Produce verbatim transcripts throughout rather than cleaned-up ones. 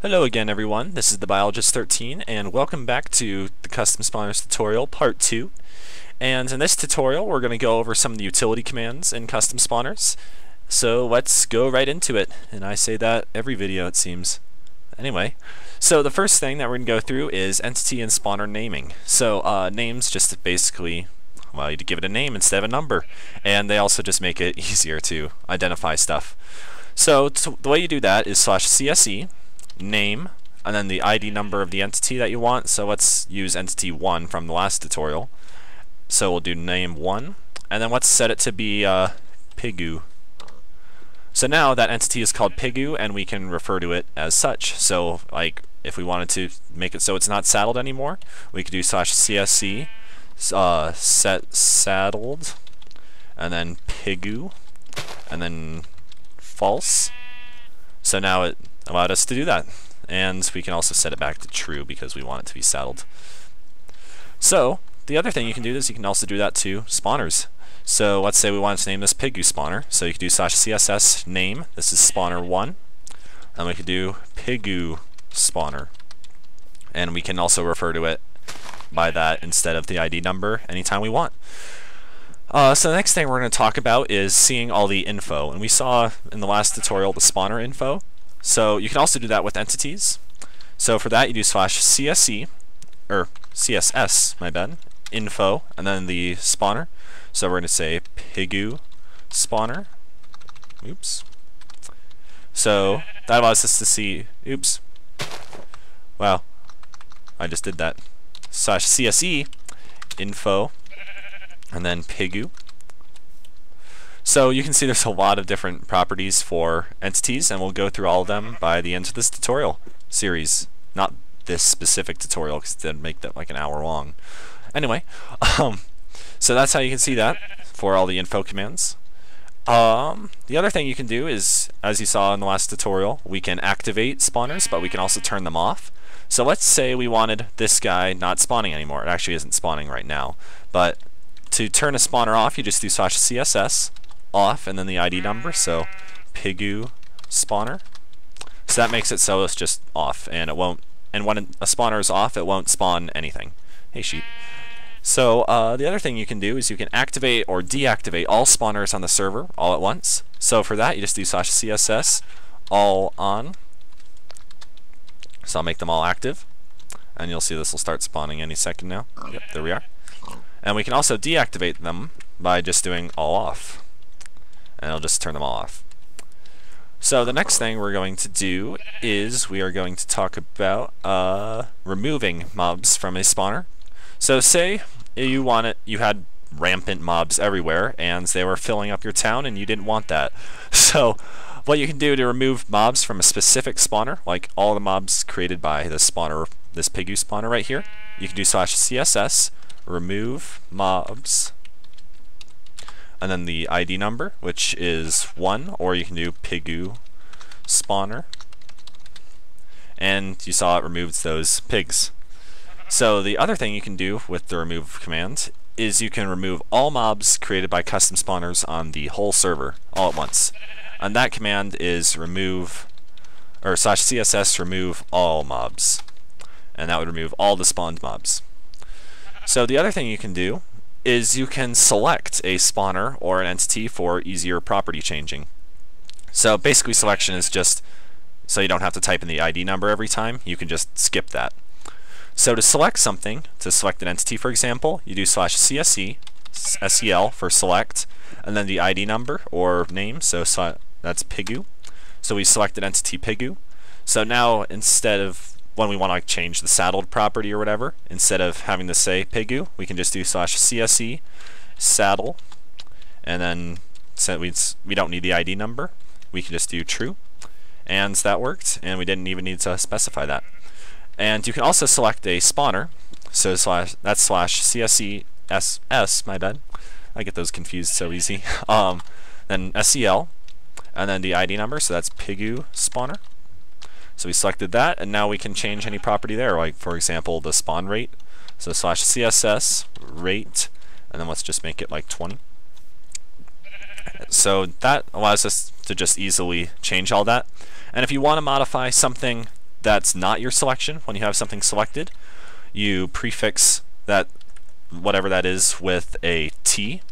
Hello again everyone, this is the Biologist thirteen and welcome back to the Custom Spawners tutorial part two. And in this tutorial we're going to go over some of the utility commands in Custom Spawners. So let's go right into it, and I say that every video it seems. Anyway, so the first thing that we're going to go through is entity and spawner naming. So uh, names just basically allow you to give it a name instead of a number, and they also just make it easier to identify stuff. So the way you do that is slash C S E name and then the I D number of the entity that you want. So let's use entity one from the last tutorial, so we'll do name one, and then let's set it to be uh, Pigu. So now that entity is called Pigu and we can refer to it as such. So like if we wanted to make it so it's not saddled anymore, we could do slash C S C uh, set saddled and then Pigu and then false. So now it allowed us to do that, and we can also set it back to true because we want it to be saddled. So the other thing you can do is you can also do that to spawners. So let's say we want to name this Pigu spawner, so you can do slash C S S name, this is spawner one, and we can do Pigu spawner, and we can also refer to it by that instead of the I D number anytime we want. Uh, so the next thing we're going to talk about is seeing all the info, and we saw in the last tutorial the spawner info. So you can also do that with entities. So for that you do slash C S E, or C S S, my bad, info, and then the spawner. So we're going to say Pigu spawner. Oops. So that allows us to see, oops. Wow, I just did that. Slash C S E, info, and then Pigu. So you can see there's a lot of different properties for entities, and we'll go through all of them by the end of this tutorial series. Not this specific tutorial, because it didn't make that like an hour long. Anyway, um, so that's how you can see that for all the info commands. Um, the other thing you can do is, as you saw in the last tutorial, we can activate spawners, but we can also turn them off. So let's say we wanted this guy not spawning anymore. It actually isn't spawning right now. But to turn a spawner off, you just do slash C S S off and then the I D number, so Pigu spawner. So that makes it so it's just off, and it won't, and when a spawner is off it won't spawn anything. Hey sheep. So uh, the other thing you can do is you can activate or deactivate all spawners on the server all at once. So for that you just do slash C S S all on, so I'll make them all active, and you'll see this will start spawning any second now. Yep, there we are. And we can also deactivate them by just doing all off, and I'll just turn them all off. So the next thing we're going to do is we are going to talk about uh, removing mobs from a spawner. So say you want it, you had rampant mobs everywhere and they were filling up your town and you didn't want that. So what you can do to remove mobs from a specific spawner, like all the mobs created by this spawner, this Pigu spawner right here, you can do slash C S S remove mobs, and then the I D number, which is one, or you can do Pigu spawner, and you saw it removes those pigs. So the other thing you can do with the remove command is you can remove all mobs created by custom spawners on the whole server all at once, and that command is remove, or slash C S S remove all mobs, and that would remove all the spawned mobs. So the other thing you can do is you can select a spawner or an entity for easier property changing. So basically selection is just so you don't have to type in the I D number every time, you can just skip that. So to select something, to select an entity for example, you do slash C S E, S E L for select, and then the I D number or name, so that's Pigu. So we selected entity Pigu. So now instead of when we want to change the saddled property or whatever, instead of having to say Pigu, we can just do slash C S E saddle, and then so we, we don't need the I D number, we can just do true, and that worked, and we didn't even need to specify that. And you can also select a spawner, so slash, that's slash C S E S S, my bad, I get those confused so easy, um, then S E L, and then the I D number, so that's Pigu spawner. So we selected that, and now we can change any property there, like for example the spawn rate, so slash C S S rate, and then let's just make it like twenty. So that allows us to just easily change all that, and if you want to modify something that's not your selection, when you have something selected, you prefix that, whatever that is, with a T.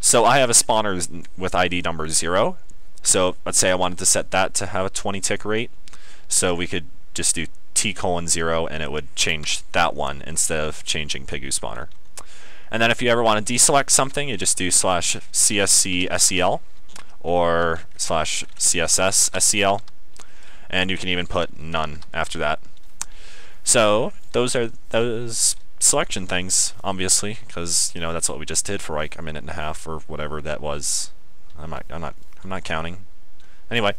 So I have a spawner with I D number zero. So let's say I wanted to set that to have a twenty tick rate. So we could just do T colon zero and it would change that one instead of changing Pigoo spawner. And then if you ever want to deselect something, you just do slash C S C S E L or slash C S S S E L. And you can even put none after that. So those are those selection things, obviously, because you know that's what we just did for like a minute and a half or whatever that was. I'm not, I'm not, I'm not counting. Anyway,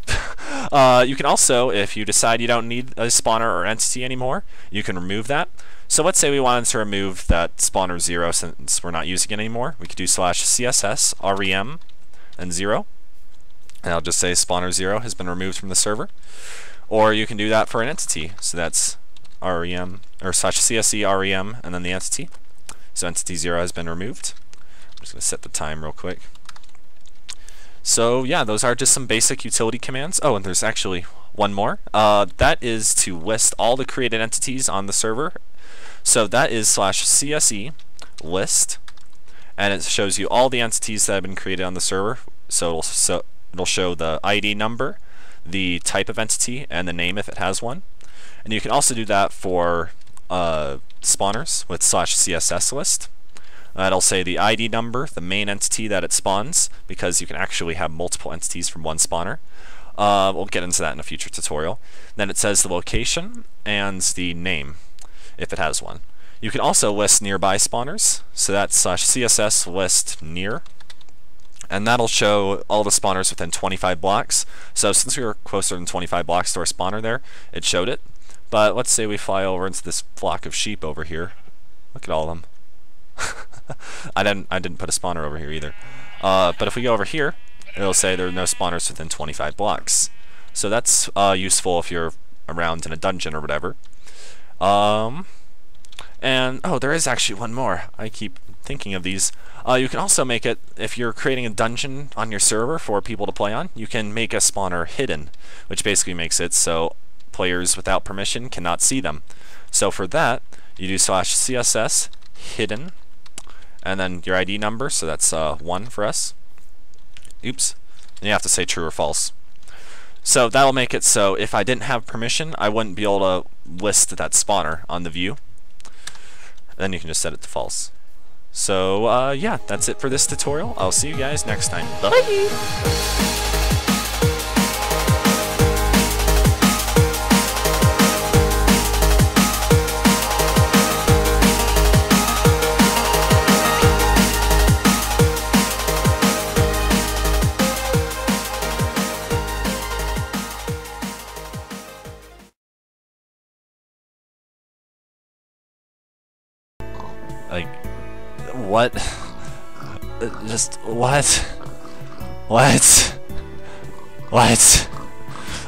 uh, you can also, if you decide you don't need a spawner or entity anymore, you can remove that. So let's say we wanted to remove that spawner zero since we're not using it anymore. We could do slash C S S R E M and zero, and I'll just say spawner zero has been removed from the server. Or you can do that for an entity. So that's R E M or slash C S E R E M and then the entity. So entity zero has been removed. I'm just going to set the time real quick. So yeah, those are just some basic utility commands. Oh, and there's actually one more. Uh, that is to list all the created entities on the server. So that is slash C S E list, and it shows you all the entities that have been created on the server. So it'll, so it'll show the I D number, the type of entity, and the name if it has one. And you can also do that for uh, spawners with slash C S S list. That'll uh, say the I D number, the main entity that it spawns, because you can actually have multiple entities from one spawner. Uh, we'll get into that in a future tutorial. Then it says the location and the name, if it has one. You can also list nearby spawners, so that's slash C S S list near. And that'll show all the spawners within twenty-five blocks. So since we were closer than twenty-five blocks to our spawner there, it showed it. But let's say we fly over into this flock of sheep over here. Look at all of them. I didn't I didn't put a spawner over here either. Uh, but if we go over here, it'll say there are no spawners within twenty-five blocks. So that's uh, useful if you're around in a dungeon or whatever. Um, and oh, there is actually one more. I keep thinking of these. Uh, you can also make it, if you're creating a dungeon on your server for people to play on, you can make a spawner hidden, which basically makes it so players without permission cannot see them. So for that, you do slash C S S hidden, and then your I D number, so that's uh, one for us. Oops. And you have to say true or false. So that'll make it so if I didn't have permission, I wouldn't be able to list that spawner on the view. Then you can just set it to false. So uh, yeah, that's it for this tutorial. I'll see you guys next time. Bye! Bye. Like, what? Just, what? What? What?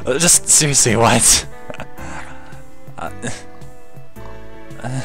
Just, seriously, what? uh, uh.